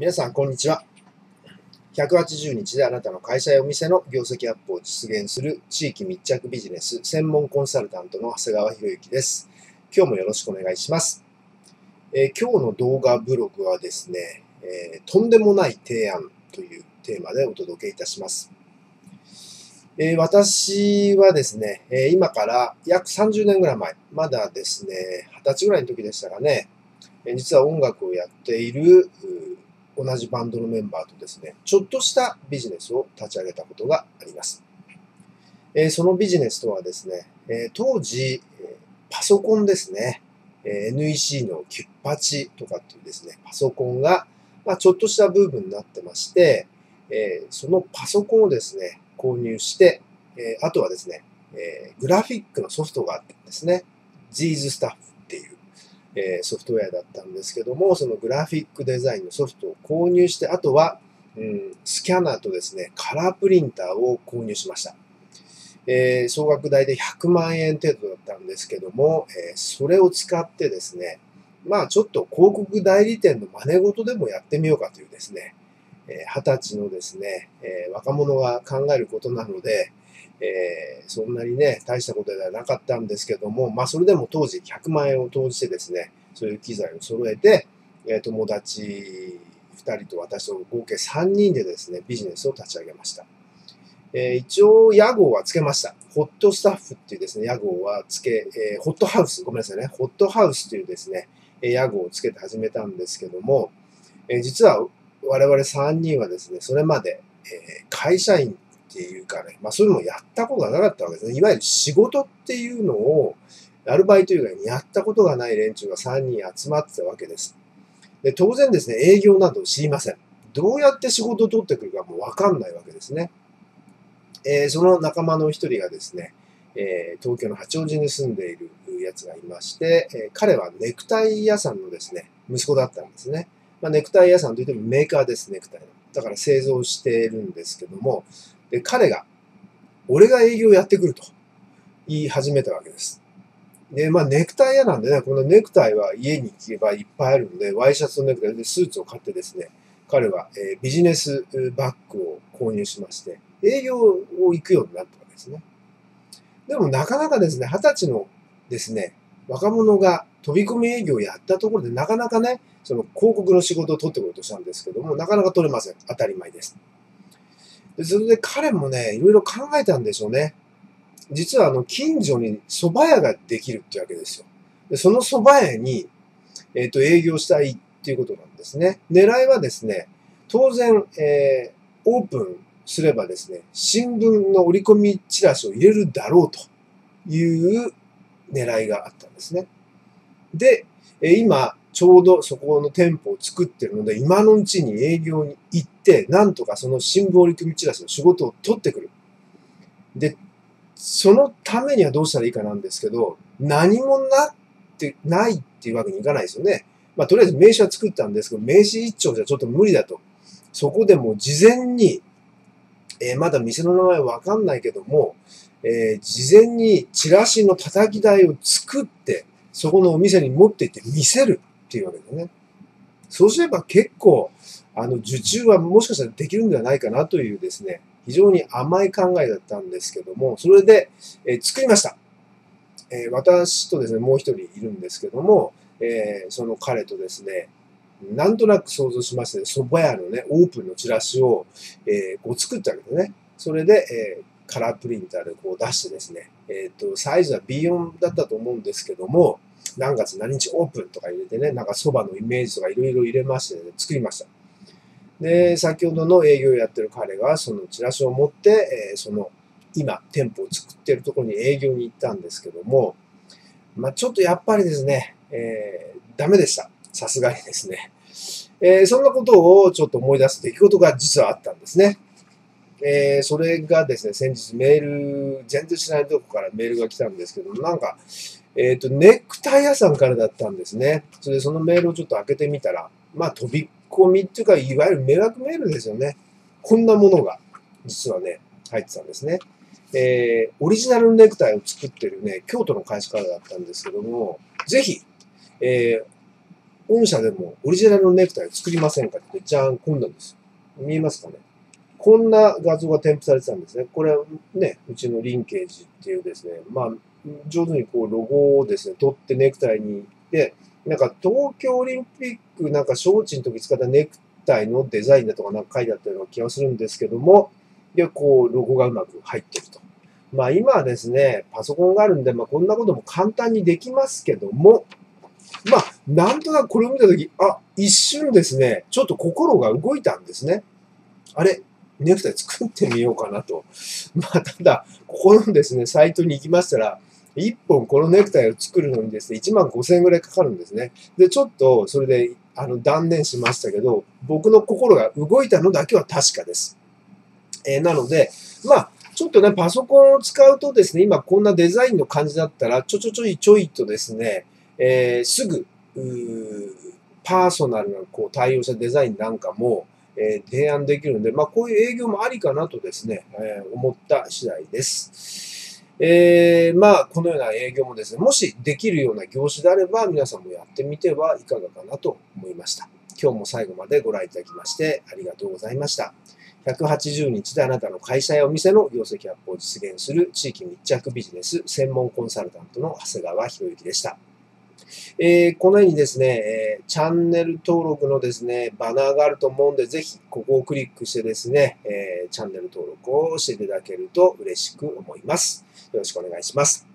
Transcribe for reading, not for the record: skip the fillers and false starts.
皆さん、こんにちは。180日であなたの会社やお店の業績アップを実現する地域密着ビジネス専門コンサルタントの長谷川博之です。今日もよろしくお願いします。今日の動画ブログはですね、とんでもない提案というテーマでお届けいたします。私はですね、今から約30年ぐらい前、まだですね、20歳ぐらいの時でしたかね、実は音楽をやっている同じバンドのメンバーとですね、ちょっとしたビジネスを立ち上げたことがあります。そのビジネスとはですね、当時、パソコンですね、NEC の98とかっていうですね、パソコンが、ちょっとしたブームになってまして、そのパソコンをですね、購入して、あとはですね、グラフィックのソフトがあったんですね。Z's スタッフっていう。ソフトウェアだったんですけども、そのグラフィックデザインのソフトを購入して、あとは、スキャナーとですね、カラープリンターを購入しました。総額代で100万円程度だったんですけども、それを使ってですね、ちょっと広告代理店の真似事でもやってみようかというですね、20歳のですね、若者が考えることなので、そんなにね、大したことではなかったんですけども、それでも当時100万円を投じてですね、そういう機材を揃えて、友達2人と私と合計3人でですね、ビジネスを立ち上げました。一応、屋号はつけました。ホットスタッフっていうですね、屋号はつけ、ホットハウス、ごめんなさいね、ホットハウスというですね、屋号をつけて始めたんですけども、実は我々3人はですね、それまで、会社員、っていうかね、そういうのをやったことがなかったわけですね。いわゆる仕事っていうのを、アルバイト以外にやったことがない連中が3人集まってたわけです。で、当然ですね、営業など知りません。どうやって仕事を取ってくるかもわかんないわけですね。その仲間の一人がですね、東京の八王子に住んでいるやつがいまして、彼はネクタイ屋さんのですね、息子だったんですね。ネクタイ屋さんといってもメーカーです、ネクタイの。だから製造しているんですけども、で、彼が、俺が営業やってくると言い始めたわけです。で、ネクタイ屋なんでね、このネクタイは家に行けばいっぱいあるので、ワイシャツとネクタイでスーツを買ってですね、彼はビジネスバッグを購入しまして、営業を行くようになったわけですね。でもなかなかですね、20歳のですね、若者が飛び込み営業をやったところで、なかなかね、その広告の仕事を取ってこようとしたんですけども、なかなか取れません。当たり前です。それで彼もね、いろいろ考えたんでしょうね。実は近所に蕎麦屋ができるってわけですよ。で、その蕎麦屋に、営業したいっていうことなんですね。狙いはですね、当然、オープンすればですね、新聞の折り込みチラシを入れるだろうという狙いがあったんですね。で、今、ちょうどそこの店舗を作ってるので、今のうちに営業に行って、なんとかその新聞折り組みチラシの仕事を取ってくる。で、そのためにはどうしたらいいかなんですけど、何もないっていうわけにいかないですよね。とりあえず名刺は作ったんですけど、名刺一丁じゃちょっと無理だと。そこでもう事前に、まだ店の名前わかんないけども、事前にチラシの叩き台を作って、そこのお店に持って行って見せる。っていうわけですね。そうすれば結構、受注はもしかしたらできるんではないかなというですね、非常に甘い考えだったんですけども、それで、作りました。私とですね、もう一人いるんですけども、その彼とですね、なんとなく想像しまして、蕎麦屋のね、オープンのチラシを、作ったわけですね。それで、カラープリンターでこう出してですね、サイズは B4 だったと思うんですけども、何月何日オープンとか入れてね、なんかそばのイメージとかいろいろ入れまして、ね、作りました。で、先ほどの営業をやってる彼がそのチラシを持って、その今店舗を作ってるところに営業に行ったんですけども、ちょっとやっぱりですね、ダメでした。さすがにですね、そんなことをちょっと思い出す出来事が実はあったんですね。それがですね、先日メール、全然知らないとこからメールが来たんですけども、なんか、ネクタイ屋さんからだったんですね。それでそのメールをちょっと開けてみたら、飛び込みっていうか、いわゆる迷惑メールですよね。こんなものが、実はね、入ってたんですね。オリジナルのネクタイを作ってるね、京都の会社からだったんですけども、ぜひ、御社でもオリジナルのネクタイを作りませんかって、じゃーん、こんなんです。見えますかね。こんな画像が添付されてたんですね。これね、うちのリンケージっていうですね、まあ、上手にこうロゴをですね、取ってネクタイに行って、なんか東京オリンピックなんか招致の時使ったネクタイのデザインだとかなんか書いてあったような気がするんですけども、で、こうロゴがうまく入ってると。まあ今はですね、パソコンがあるんで、まあこんなことも簡単にできますけども、まあなんとなくこれを見たとき、あ、一瞬ですね、ちょっと心が動いたんですね。あれ、ネクタイ作ってみようかなと。まあただ、ここのですね、サイトに行きましたら、1本このネクタイを作るのにですね、15,000円ぐらいかかるんですね。で、ちょっとそれで断念しましたけど、僕の心が動いたのだけは確かです。なので、まあ、ちょっとね、パソコンを使うとですね、今こんなデザインの感じだったら、ちょいとですね、すぐ、パーソナルなこう対応したデザインなんかも、提案できるので、まあ、こういう営業もありかなとですね、思った次第です。まあ、このような営業もですね、もしできるような業種であれば、皆さんもやってみてはいかがかなと思いました。今日も最後までご覧いただきまして、ありがとうございました。180日であなたの会社やお店の業績アップを実現する地域密着ビジネス専門コンサルタントの長谷川博之でした。このようにですね、チャンネル登録のですね、バナーがあると思うんで、ぜひここをクリックしてですね、チャンネル登録をしていただけると嬉しく思います。よろしくお願いします。